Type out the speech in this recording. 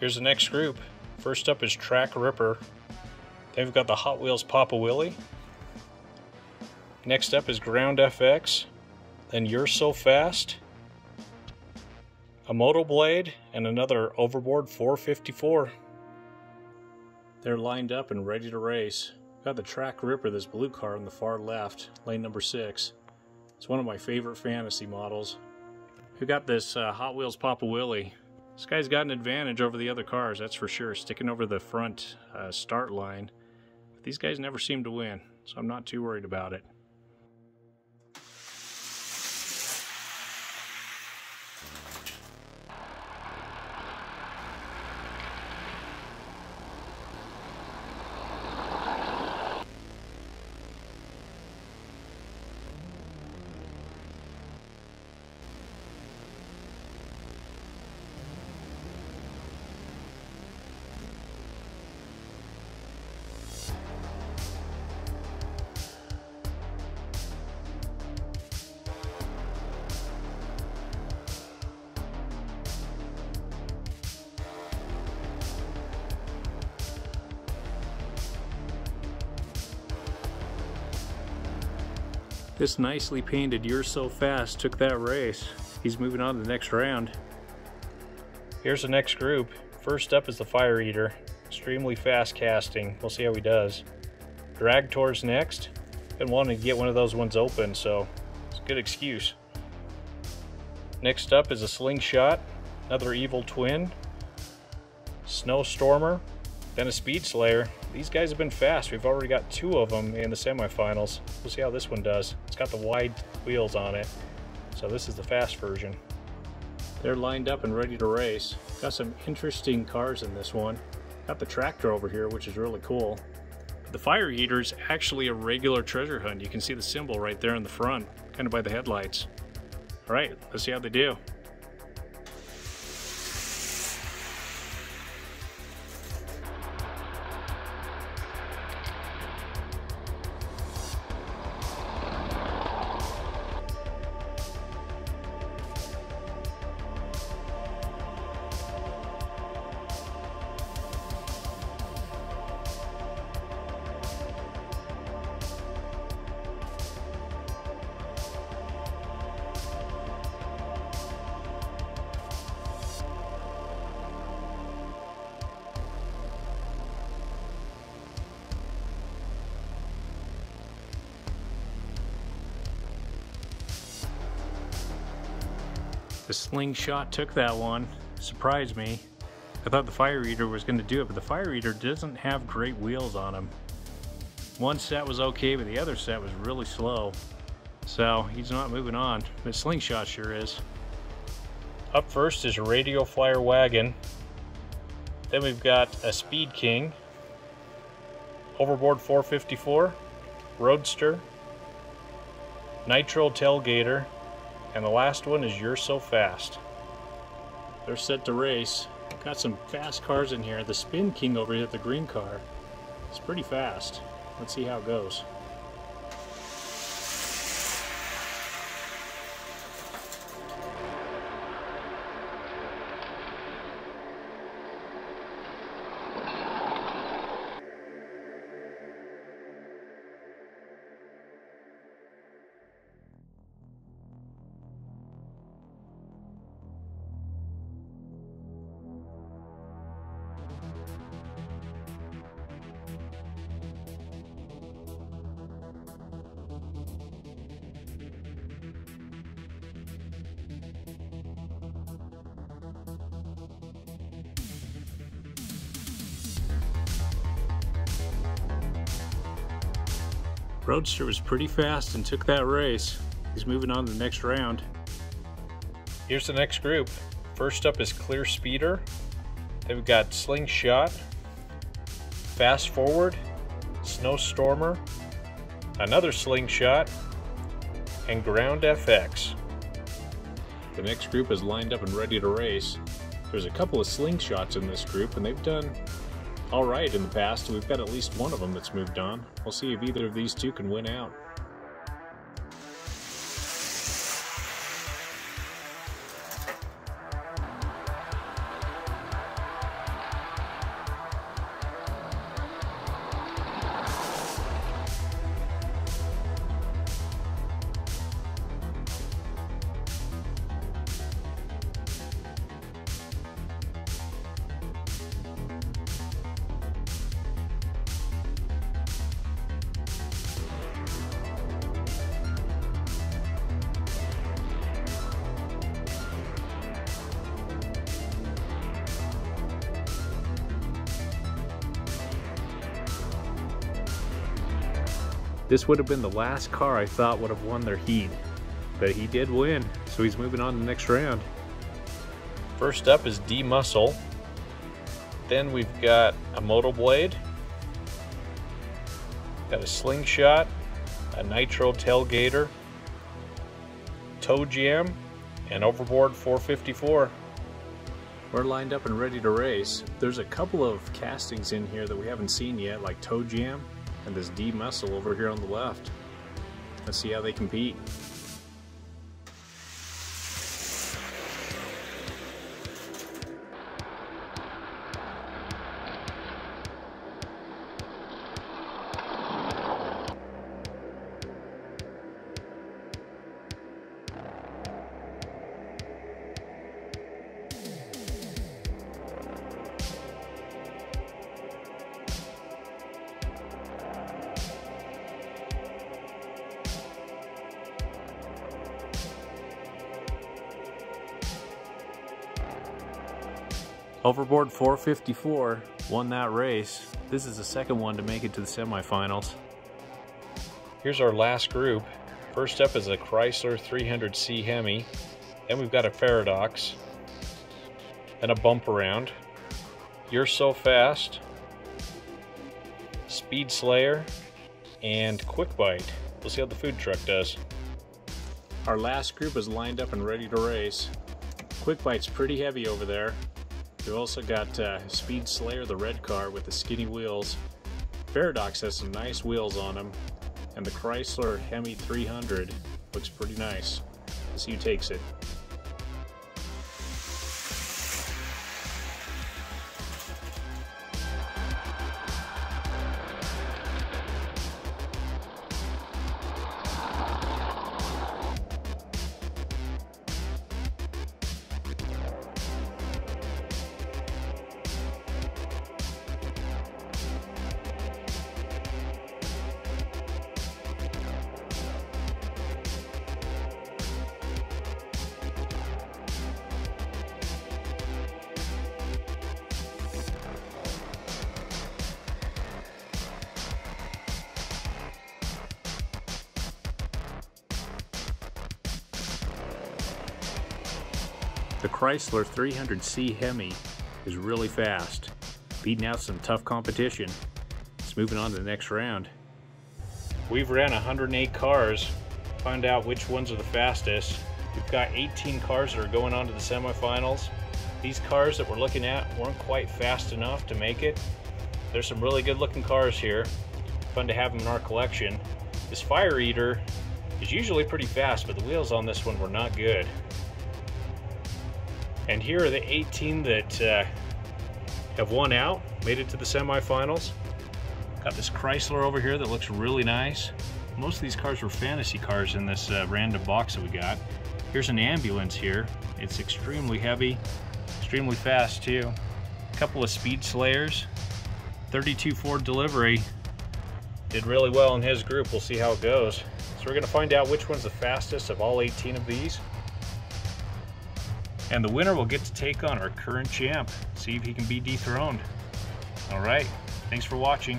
Here's the next group. First up is Track Ripper. They've got the Hot Wheels Papa Willy. Next up is Ground FX. Then You're So Fast, a Moto Blade, and another Overboard 454. They're lined up and ready to race. Got the Track Ripper, this blue car on the far left, lane number 6. It's one of my favorite fantasy models. We got this Hot Wheels Papa Willy. This guy's got an advantage over the other cars, that's for sure, sticking over the front start line. But these guys never seem to win, so I'm not too worried about it. This nicely painted You're So Fast took that race. He's moving on to the next round. Here's the next group. First up is the Fire Eater. Extremely fast casting. We'll see how he does. Drag Torx next. Been wanting to get one of those ones open, so it's a good excuse. Next up is a Slingshot, another Evil Twin, Snowstormer, then a Speed Slayer. These guys have been fast. We've already got 2 of them in the semifinals. We'll see how this one does. It's got the wide wheels on it, so this is the fast version. They're lined up and ready to race. Got some interesting cars in this one. Got the tractor over here, which is really cool. The Fire Eater is actually a regular treasure hunt. You can see the symbol right there in the front, kind of by the headlights. All right, let's see how they do. The Slingshot took that one. Surprised me. I thought the Fire Eater was going to do it, but the Fire Eater doesn't have great wheels on him. One set was okay, but the other set was really slow. So he's not moving on, but Slingshot sure is. Up first is Radio Flyer Wagon. Then we've got a Speed King, Overboard 454, Roadster, Nitro Tailgator, and the last one is You're So Fast. They're set to race. Got some fast cars in here. The Spin King over here, the green car, it's pretty fast. Let's see how it goes. Roadster was pretty fast and took that race. He's moving on to the next round. Here's the next group. First up is Clear Speeder. They've got Slingshot, Fast Forward, Snowstormer, another Slingshot, and Ground FX. The next group is lined up and ready to race. There's a couple of Slingshots in this group, and they've done all right in the past. We've got at least one of them that's moved on. We'll see if either of these two can win out. This would have been the last car I thought would have won their heat, but he did win, so he's moving on to the next round. First up is D Muscle. Then we've got a Moto Blade, got a Slingshot, a Nitro Tailgator, Toe Jam, and Overboard 454. We're lined up and ready to race. There's a couple of castings in here that we haven't seen yet, like Toe Jam and this D Muscle over here on the left. Let's see how they compete. Overboard 454 won that race. This is the second one to make it to the semifinals. Here's our last group. First up is a Chrysler 300C Hemi. Then we've got a Paradox and a Bump Around. You're So Fast, Speed Slayer, and Quick Bite. We'll see how the food truck does. Our last group is lined up and ready to race. Quick Bite's pretty heavy over there. We've also got Speed Slayer, the red car with the skinny wheels. Paradox has some nice wheels on him, and the Chrysler Hemi 300 looks pretty nice. Let's see who takes it. The Chrysler 300C Hemi is really fast, beating out some tough competition. It's moving on to the next round. We've ran 108 cars, find out which ones are the fastest. We've got 18 cars that are going on to the semifinals. These cars that we're looking at weren't quite fast enough to make it. There's some really good looking cars here. Fun to have them in our collection. This Fire Eater is usually pretty fast, but the wheels on this one were not good. And here are the 18 that have won out, made it to the semifinals. Got this Chrysler over here that looks really nice. Most of these cars were fantasy cars in this random box that we got. Here's an ambulance here. It's extremely heavy, extremely fast too. A couple of Speed Slayers. 32 Ford Delivery. Did really well in his group. We'll see how it goes. So we're gonna find out which one's the fastest of all 18 of these. And the winner will get to take on our current champ, see if he can be dethroned. All right, thanks for watching.